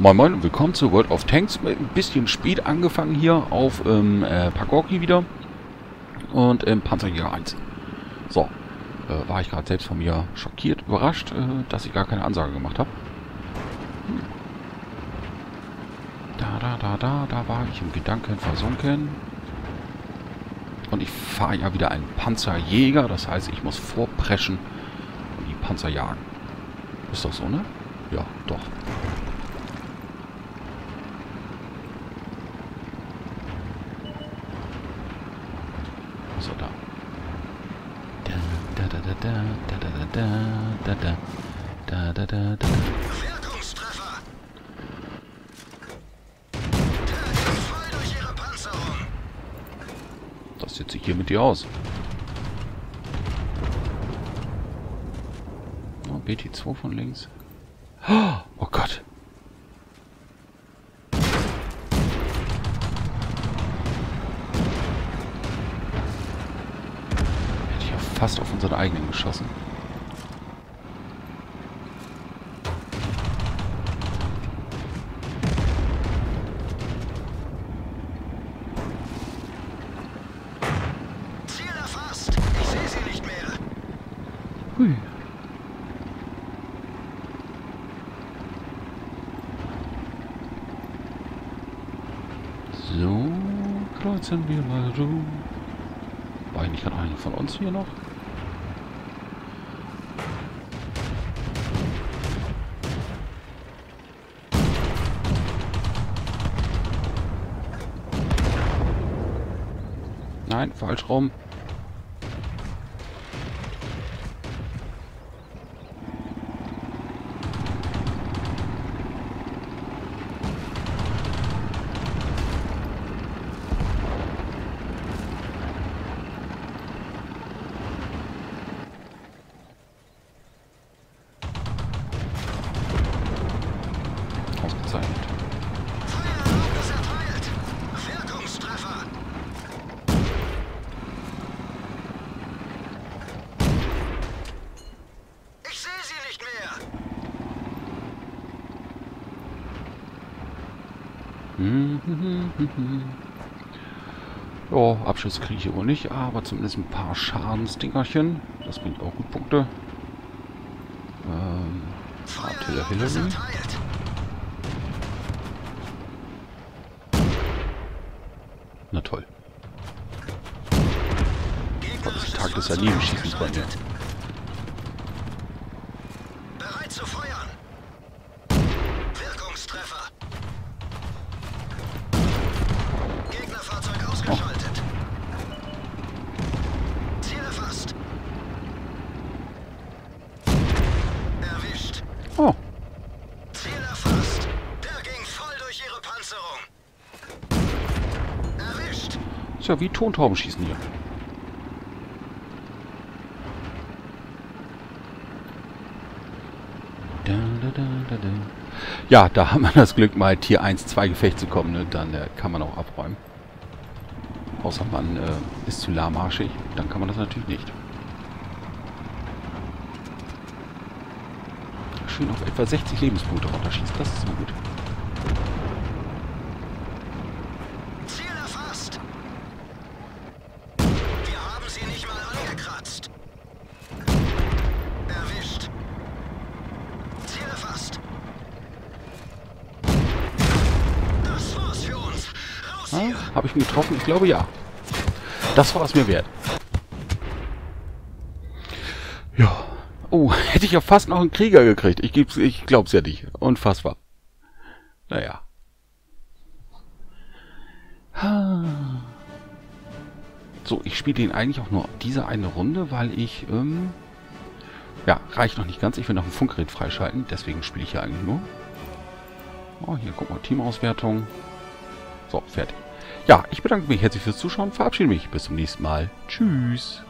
Moin Moin, willkommen zu World of Tanks. Mit ein bisschen spät angefangen hier auf Pagorki wieder und im Panzerjäger 1. So, war ich gerade selbst von mir schockiert, überrascht, dass ich gar keine Ansage gemacht habe. Da war ich im Gedanken versunken. Und ich fahre ja wieder einen Panzerjäger, das heißt, ich muss vorpreschen und die Panzer jagen. Ist doch so, ne? Ja, doch. So, da. Wirkungstreffer! Voll durch ihre Panzerung! Das sieht sich hier mit dir aus. Oh, BT2 von links. Oh Gott! Fast auf unseren eigenen geschossen. Ziel erfasst. Ich sehe sie nicht mehr. Hui. So, kreuzen wir mal rum. War eigentlich gerade einer von uns hier noch? Nein, falsch rum. Ausgezeichnet. Feuerraum ist erteilt. Wirkungstreffer. Ich sehe sie nicht mehr. Ja, Abschüsse kriege ich hier wohl nicht, aber zumindest ein paar Schadensdingerchen. Das bringt auch gut Punkte. Artillerie. Na toll. Tag des Erlebenschießens bei mir. Bereit zu feuern. Wirkungstreffer. Gegnerfahrzeug ausgeschaltet. Oh. Ziel erfasst. Erwischt. Oh. Ziel erfasst. Der ging voll durch ihre Panzerung. Ist ja wie Tontauben schießen hier. Ja, da haben wir das Glück, mal Tier 1-2 Gefecht zu kommen, ne? Dann kann man auch abräumen. Außer man ist zu lahmarschig, dann kann man das natürlich nicht. Schön auf etwa 60 Lebenspunkte runterschießen, das ist so gut. Habe ich ihn getroffen? Ich glaube ja. Das war es mir wert. Ja. Oh, hätte ich ja fast noch einen Krieger gekriegt. Ich glaub's ja nicht. Unfassbar. Naja. So, ich spiele den eigentlich auch nur diese eine Runde, weil ich, ja, reicht noch nicht ganz. Ich will noch ein Funkgerät freischalten. Deswegen spiele ich ja eigentlich nur. Oh, hier, guck mal, Teamauswertung. So, fertig. Ja, ich bedanke mich herzlich fürs Zuschauen, verabschiede mich. Bis zum nächsten Mal. Tschüss.